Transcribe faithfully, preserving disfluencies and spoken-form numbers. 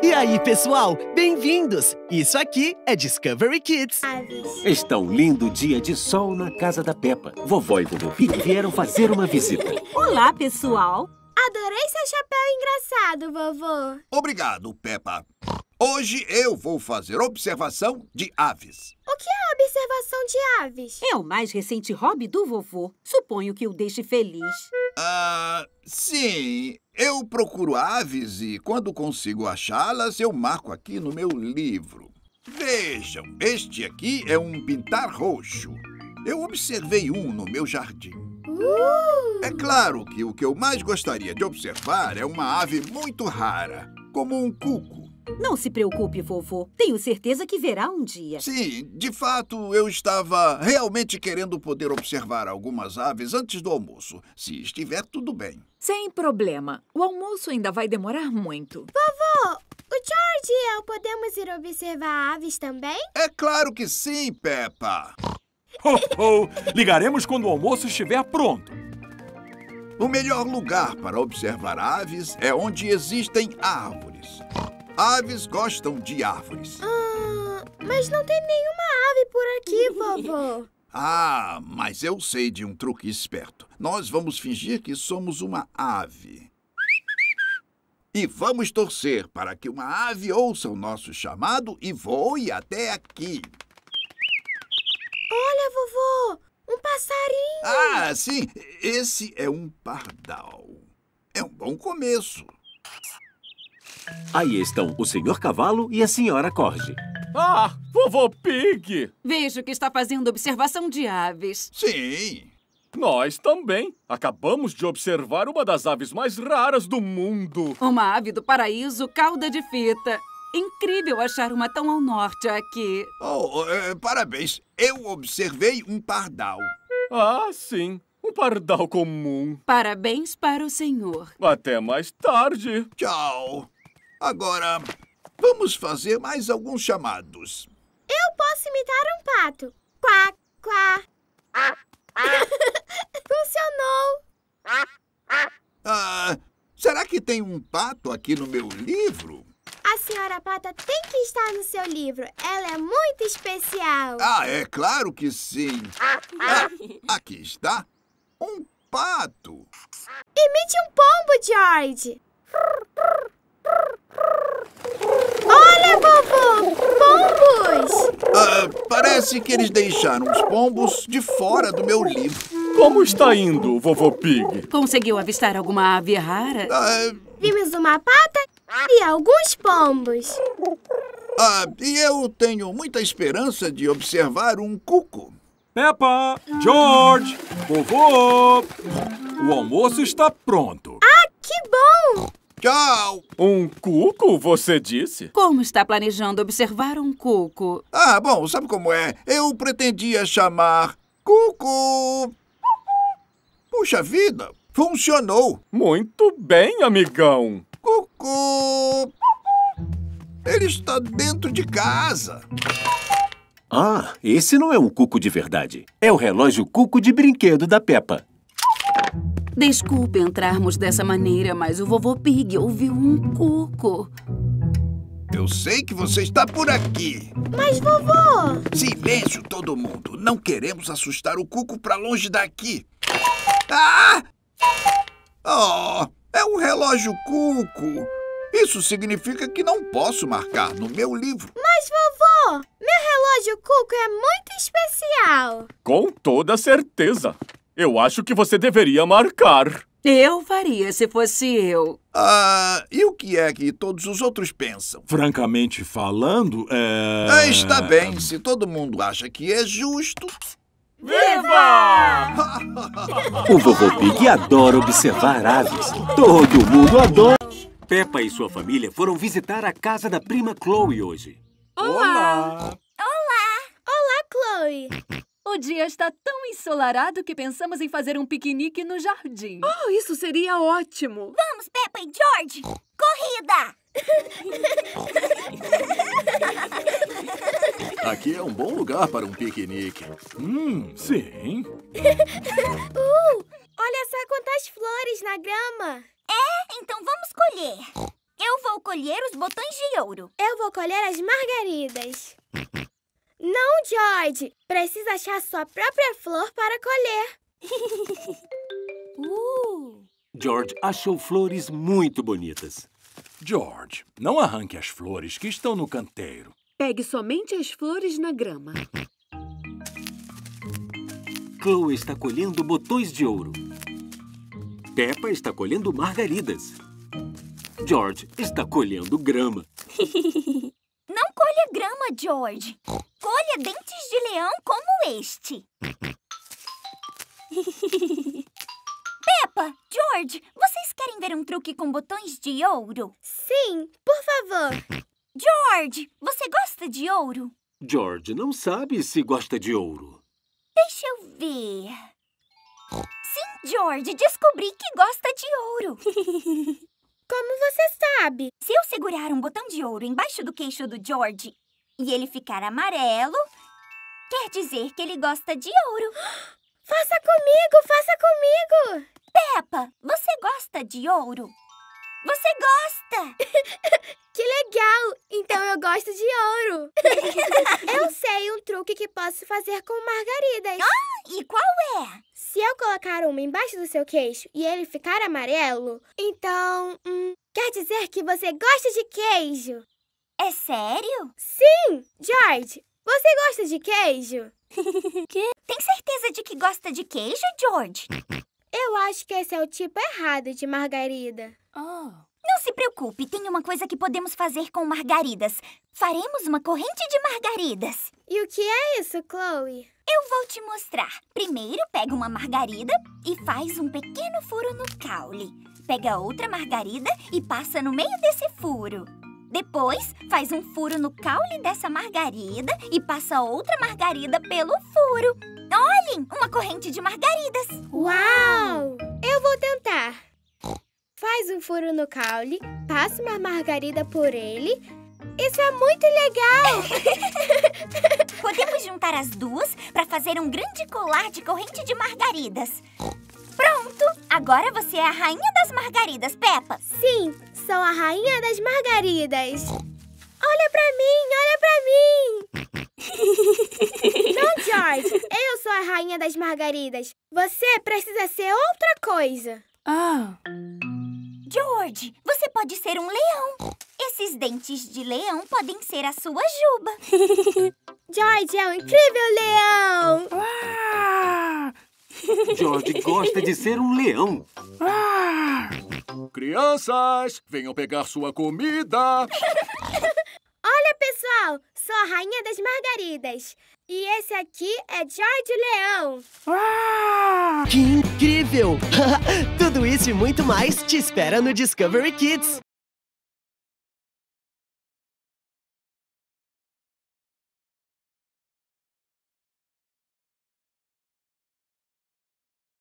E aí, pessoal? Bem-vindos! Isso aqui é Discovery Kids. Está um lindo dia de sol na casa da Peppa. Vovó e Vovô Pig vieram fazer uma visita. Olá, pessoal! Adorei seu chapéu engraçado, vovô. Obrigado, Peppa. Hoje eu vou fazer observação de aves. O que é observação de aves? É o mais recente hobby do vovô. Suponho que o deixe feliz. Ah, sim. Eu procuro aves e quando consigo achá-las, eu marco aqui no meu livro. Vejam, este aqui é um pintar roxo. Eu observei um no meu jardim. Uh! É claro que o que eu mais gostaria de observar é uma ave muito rara, como um cuco. Não se preocupe, vovô. Tenho certeza que verá um dia. Sim, de fato, eu estava realmente querendo poder observar algumas aves antes do almoço, se estiver tudo bem. Sem problema. O almoço ainda vai demorar muito. Vovô, o George e eu podemos ir observar aves também? É claro que sim, Peppa. Oh, oh. Ligaremos quando o almoço estiver pronto. O melhor lugar para observar aves é onde existem árvores. Aves gostam de árvores. Ah, mas não tem nenhuma ave por aqui, vovô. Ah, mas eu sei de um truque esperto. Nós vamos fingir que somos uma ave. E vamos torcer para que uma ave ouça o nosso chamado e voe até aqui. Olha, vovô! Um passarinho! Ah, sim! Esse é um pardal. É um bom começo. Aí estão o senhor Cavalo e a senhora Corgi. Ah, vovô Pig! Vejo que está fazendo observação de aves. Sim! Nós também. Acabamos de observar uma das aves mais raras do mundo. Uma ave do paraíso, cauda de fita. Incrível achar uma tão ao norte aqui. Oh, é, parabéns. Eu observei um pardal. Ah, sim. Um pardal comum. Parabéns para o senhor. Até mais tarde. Tchau. Agora, vamos fazer mais alguns chamados. Eu posso imitar um pato. Quá, quá. Ah, ah. Funcionou. Ah, ah. Ah, será que tem um pato aqui no meu livro? A senhora Pata tem que estar no seu livro. Ela é muito especial. Ah, é claro que sim. Ah, aqui está um pato. Imite um pombo, George. Olha, vovô! Pombos! Ah, parece que eles deixaram os pombos de fora do meu livro. Como está indo, vovô Pig? Conseguiu avistar alguma ave rara? Ah, vimos uma pata e alguns pombos. Ah, e eu tenho muita esperança de observar um cuco. Peppa, George, vovô, o almoço está pronto. Ah, que bom! Tchau! Um cuco, você disse? Como está planejando observar um cuco? Ah, bom, sabe como é? Eu pretendia chamar cuco. Puxa vida, funcionou. Muito bem, amigão. Cucu! Ele está dentro de casa. Ah, esse não é um cuco de verdade. É o relógio cuco de brinquedo da Peppa. Desculpe entrarmos dessa maneira, mas o vovô Pig ouviu um cuco. Eu sei que você está por aqui. Mas, vovô... Silêncio, todo mundo. Não queremos assustar o cuco para longe daqui. Ah! Oh... É um relógio cuco. Isso significa que não posso marcar no meu livro. Mas, vovô, meu relógio cuco é muito especial. Com toda certeza. Eu acho que você deveria marcar. Eu faria se fosse eu. Ah, e o que é que todos os outros pensam? Francamente falando, é... Está bem, se todo mundo acha que é justo... Viva! O vovô Pig adora observar aves. Todo mundo adora. Peppa e sua família foram visitar a casa da prima Chloe hoje. Olá! Olá! Olá, Chloe! O dia está tão ensolarado que pensamos em fazer um piquenique no jardim. Oh, isso seria ótimo! Vamos, Peppa e George! Corrida! Aqui é um bom lugar para um piquenique. Hum, sim. Uh, olha só quantas flores na grama. É? Então vamos colher. Eu vou colher os botões de ouro. Eu vou colher as margaridas. Não, George. Precisa achar sua própria flor para colher. uh. George achou flores muito bonitas. George, não arranque as flores que estão no canteiro. Pegue somente as flores na grama. Chloe está colhendo botões de ouro. Peppa está colhendo margaridas. George está colhendo grama. Não colha grama, George. Colha dentes de leão como este. Peppa, George, vocês querem ver um truque com botões de ouro? Sim, por favor. George, você gosta de ouro? George não sabe se gosta de ouro. Deixa eu ver... Sim, George, descobri que gosta de ouro. Como você sabe? Se eu segurar um botão de ouro embaixo do queixo do George e ele ficar amarelo, quer dizer que ele gosta de ouro. Faça comigo, faça comigo! Peppa, você gosta de ouro? Você gosta! Que legal! Então eu gosto de ouro! Eu sei um truque que posso fazer com margaridas. Ah, e qual é? Se eu colocar uma embaixo do seu queixo e ele ficar amarelo, então... Hum, quer dizer que você gosta de queijo. É sério? Sim! George, você gosta de queijo? Que? Tem certeza de que gosta de queijo, George? Eu acho que esse é o tipo errado de margarida. Oh. Não se preocupe, tem uma coisa que podemos fazer com margaridas. Faremos uma corrente de margaridas. E o que é isso, Chloe? Eu vou te mostrar. Primeiro, pega uma margarida e faz um pequeno furo no caule. Pega outra margarida e passa no meio desse furo. Depois, faz um furo no caule dessa margarida e passa outra margarida pelo furo. Olhem, uma corrente de margaridas. Uau! Eu vou tentar. Faz um furo no caule, passa uma margarida por ele. Isso é muito legal! Podemos juntar as duas para fazer um grande colar de corrente de margaridas. Pronto! Agora você é a rainha das margaridas, Peppa. Sim, sou a rainha das margaridas. Olha pra mim, olha pra mim! Não, George, eu sou a rainha das margaridas. Você precisa ser outra coisa. Ah! George, você pode ser um leão. Esses dentes de leão podem ser a sua juba. George é um incrível leão! Ah! George gosta de ser um leão. Ah! Crianças, venham pegar sua comida. Olha, pessoal, sou a rainha das margaridas. E esse aqui é George Leão. Ah! Que incrível! Tudo isso e muito mais te espera no Discovery Kids.